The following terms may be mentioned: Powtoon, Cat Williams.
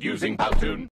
started using Powtoon.